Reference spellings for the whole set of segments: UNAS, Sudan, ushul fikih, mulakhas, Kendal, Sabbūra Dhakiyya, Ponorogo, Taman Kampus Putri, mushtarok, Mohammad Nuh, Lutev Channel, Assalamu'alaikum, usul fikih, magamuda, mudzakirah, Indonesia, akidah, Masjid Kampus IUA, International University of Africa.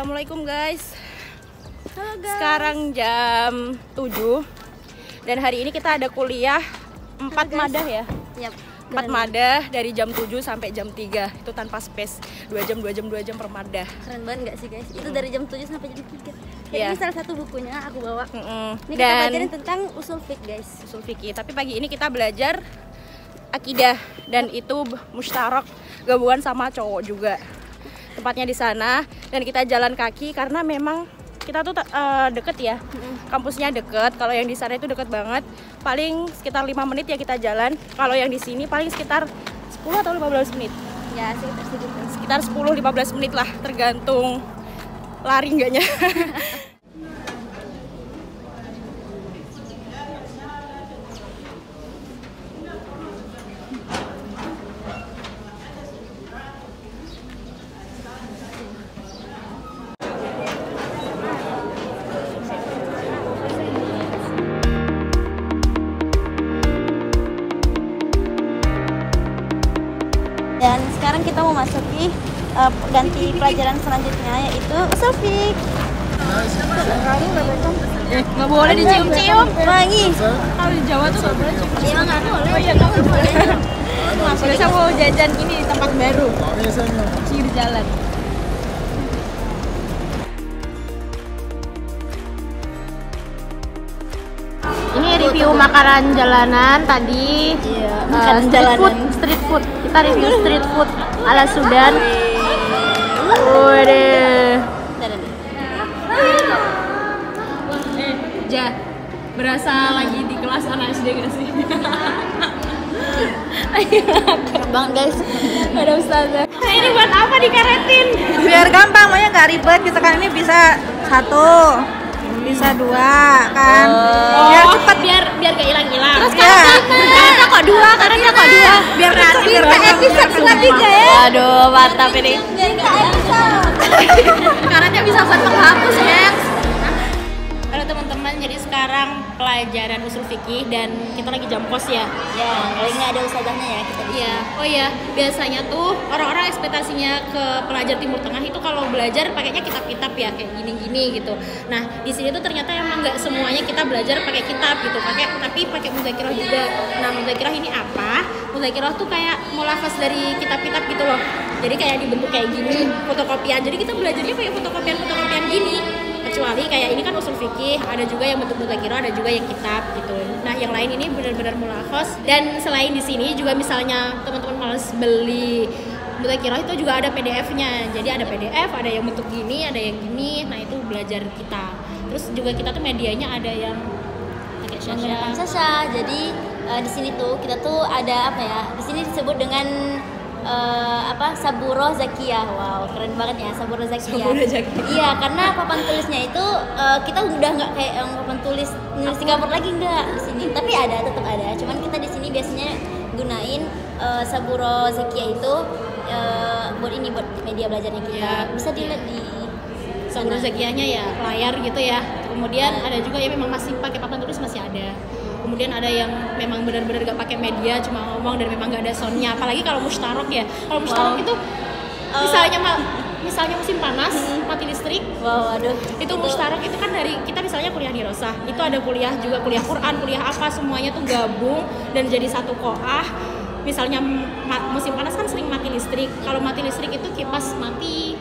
Assalamualaikum guys. Halo guys. Sekarang jam 7 dan hari ini kita ada kuliah 4 madah ya. Yep. 4 madah dari jam 7 sampai jam 3. Itu tanpa space. 2 jam per madah. Keren banget gak sih guys? Itu dari jam 7 sampai jam 3. Ini salah satu bukunya aku bawa. Ini kita belajarin tentang usul fikih guys. Usul fikih. Tapi pagi ini kita belajar akidah dan itu mushtarok gabungan sama cowok juga. Tempatnya di sana dan kita jalan kaki karena memang kita tuh deket ya, kampusnya deket. Kalau yang di sana itu deket banget, paling sekitar 5 menit ya kita jalan. Kalau yang di sini paling sekitar 10 atau 15 menit ya, sekitar 10-15 menit lah, tergantung lari enggaknya. Dan sekarang kita mau masuki ganti pelajaran selanjutnya, yaitu ushul fikih. Nggak boleh dicium-cium. Wangi. Kalau di Jawa tuh nggak boleh cium-cium. Nggak boleh. Oh iya, nggak boleh. Biasa mau jajan ini di tempat baru. Cium di jalan. Ini review makanan jalanan tadi. Iya, makanan jalanan. Street food. Kita review street food ala Sudan. Waduh. Ja, berasa lagi di kelas anak SD gak sih? Bang guys, ada ustazah. Ini buat apa dikaretin? Biar gampang, makanya nggak ribet. Kita kan ini bisa 1. Bisa 2 kan. Biar cepat, biar gak hilang-hilang. Terus karena kok 2, karena kok 2. Biar kreatif, biar episode selanjutnya ya. Aduh, mantap ini. Karena bisa buat penghapus ya. Halo teman-teman, jadi sekarang pelajaran usul fikih dan kita lagi jam pos ya. Ya, kalau nggak ada ustazahnya ya kita. Iya. Oh iya, biasanya tuh orang-orang ekspektasinya ke pelajar Timur Tengah itu kalau belajar pakainya kitab-kitab ya, kayak gini-gini gitu. Nah, di sini tuh ternyata emang nggak semuanya kita belajar pakai kitab gitu, tapi pakai mudzakirah juga. Nah, mudzakirah ini apa? Mudzakirah tuh kayak mulafas dari kitab-kitab gitu loh. Jadi kayak dibentuk kayak gini, fotokopian. Jadi kita belajarnya kayak fotokopian gini. Kecuali kayak ini kan usul fikih, ada juga yang bentuk mudzakirah, ada juga yang kitab gitu. Nah, yang lain ini benar-benar mulakhas. Dan selain di sini juga misalnya teman-teman malas beli mudzakirah itu juga ada PDF-nya. Jadi ada PDF, ada yang bentuk gini, ada yang gini. Nah, itu belajar kita. Terus juga kita tuh medianya ada yang pakai sasha. Jadi di sini tuh kita tuh ada apa ya? Di sini disebut dengan Sabbūra Dhakiyya. Wow, keren banget ya, Sabbūra Dhakiyya. Iya, karena papan tulisnya itu kita udah nggak kayak papan tulis Singapura lagi, nggak di sini. Tapi ada, tetap ada. Cuman kita di sini biasanya gunain Sabbūra Dhakiyya itu buat ini, buat media belajarnya kita. Yeah. Bisa dilihat di Sabbūra Dhakiyya-nya ya, layar gitu ya. Kemudian ada juga yang memang masih pakai papan tulis, masih ada. Kemudian ada yang memang benar-benar gak pakai media, cuma ngomong dan memang gak ada soundnya. Apalagi kalau mushtarok ya. Kalau mushtarok itu misalnya musim panas, mati listrik. Wow, aduh. Itu mushtarok itu kan dari kita misalnya kuliah di Rosah. Itu ada kuliah juga, kuliah Quran, kuliah apa, semuanya tuh gabung dan jadi satu koah. Misalnya musim panas kan sering mati listrik. Kalau mati listrik itu kipas mati,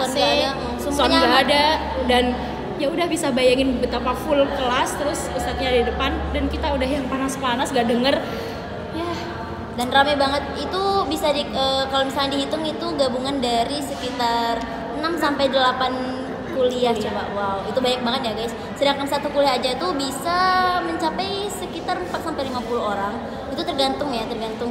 AC, sound gak ada, dan ya udah bisa bayangin betapa full kelas, terus ustadznya ada di depan dan kita udah yang panas-panas gak denger ya, dan rame banget. Itu bisa kalau misalnya dihitung itu gabungan dari sekitar 6-8 kuliah. Coba, wow, itu banyak banget ya guys. Sedangkan satu kuliah aja tuh bisa mencapai sekitar 4-50 orang. Itu tergantung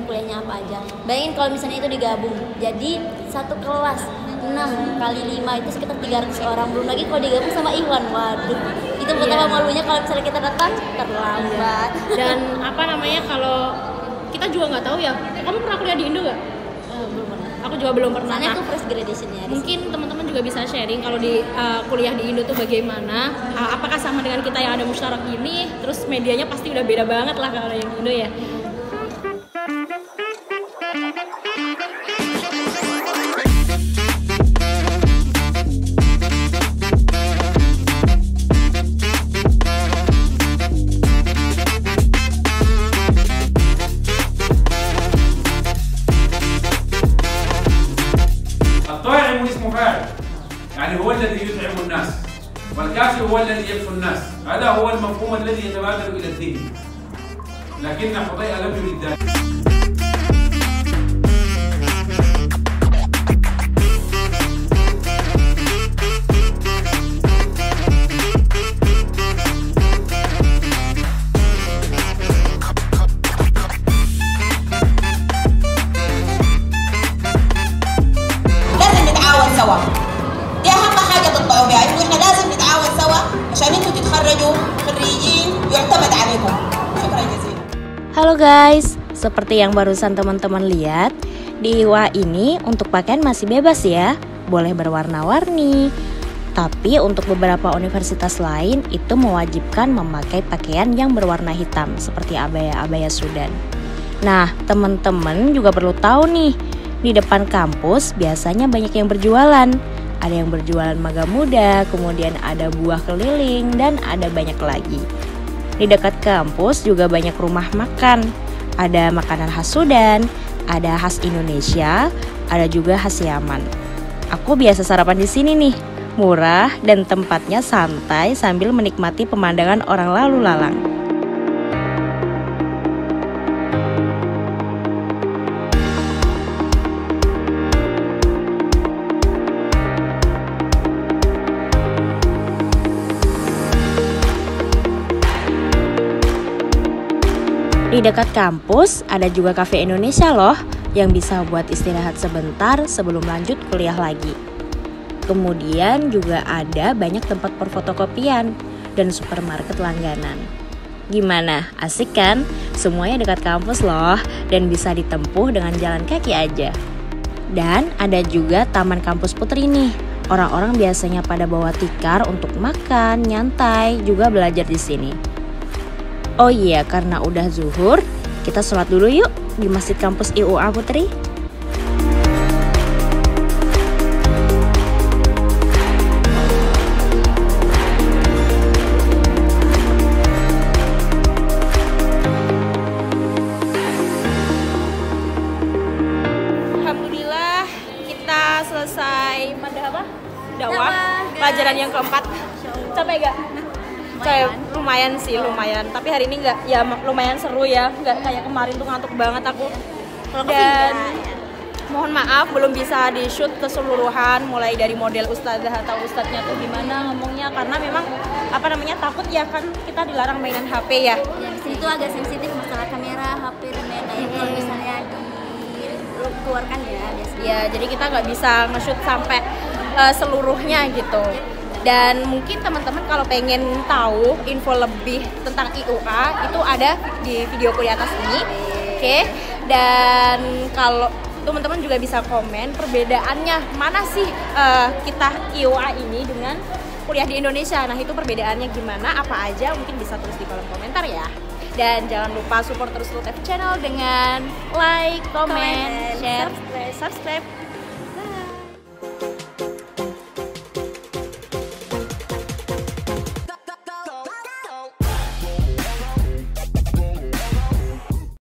kuliahnya apa aja. Bayangin kalau misalnya itu digabung, jadi satu kelas 6 kali 5 itu sekitar 300 orang, belum lagi kalau digabung sama Iwan, waduh itu betapa malunya kalau misalnya kita datang terlambat. Dan apa namanya, kalau kita juga nggak tahu ya, kamu pernah kuliah di Indo nggak? Belum pernah, aku juga belum pernah. Soalnya aku fresh graduation-nya. Mungkin teman-teman juga bisa sharing kalau di kuliah di Indo tuh bagaimana, apakah sama dengan kita yang ada musyarok ini? Terus medianya pasti udah beda banget lah kalau yang Indo ya. Halo guys, seperti yang barusan teman-teman lihat, di IUA ini untuk pakaian masih bebas ya, boleh berwarna-warni. Tapi untuk beberapa universitas lain itu mewajibkan memakai pakaian yang berwarna hitam seperti abaya-abaya Sudan. Nah, teman-teman juga perlu tahu nih, di depan kampus biasanya banyak yang berjualan. Ada yang berjualan magamuda, kemudian ada buah keliling, dan ada banyak lagi. Di dekat kampus juga banyak rumah makan. Ada makanan khas Sudan, ada khas Indonesia, ada juga khas Yaman. Aku biasa sarapan di sini nih. Murah dan tempatnya santai sambil menikmati pemandangan orang lalu lalang. Di dekat kampus ada juga kafe Indonesia loh yang bisa buat istirahat sebentar sebelum lanjut kuliah lagi. Kemudian juga ada banyak tempat perfotokopian dan supermarket langganan. Gimana? Asik kan? Semuanya dekat kampus loh dan bisa ditempuh dengan jalan kaki aja. Dan ada juga Taman Kampus Putri nih. Orang-orang biasanya pada bawa tikar untuk makan, nyantai, juga belajar di sini. Oh iya, karena udah zuhur, kita sholat dulu yuk di Masjid Kampus IUA Putri. Alhamdulillah, kita selesai dakwah pelajaran yang keempat. Capek gak? Kayak lumayan sih, lumayan. Tapi hari ini nggak, ya lumayan seru ya. Nggak kayak kemarin tuh ngantuk banget aku. Dan mohon maaf belum bisa di shoot keseluruhan, mulai dari model ustazah atau ustadznya tuh gimana ngomongnya, karena memang apa namanya takut ya kan kita dilarang mainan HP ya. Ya di sini tuh agak sensitif masalah kamera, HP dan lain-lain. Kalau misalnya dikeluarkan ya biasanya. Ya jadi kita nggak bisa nge-shoot sampai seluruhnya gitu. Dan mungkin teman-teman kalau pengen tahu info lebih tentang IUA itu ada di videoku di atas ini, oke? Dan kalau teman-teman juga bisa komen perbedaannya mana sih kita IUA ini dengan kuliah di Indonesia. Nah itu perbedaannya gimana, apa aja mungkin bisa tulis di kolom komentar ya. Dan jangan lupa support terus Lutev Channel dengan like, comment, share, subscribe.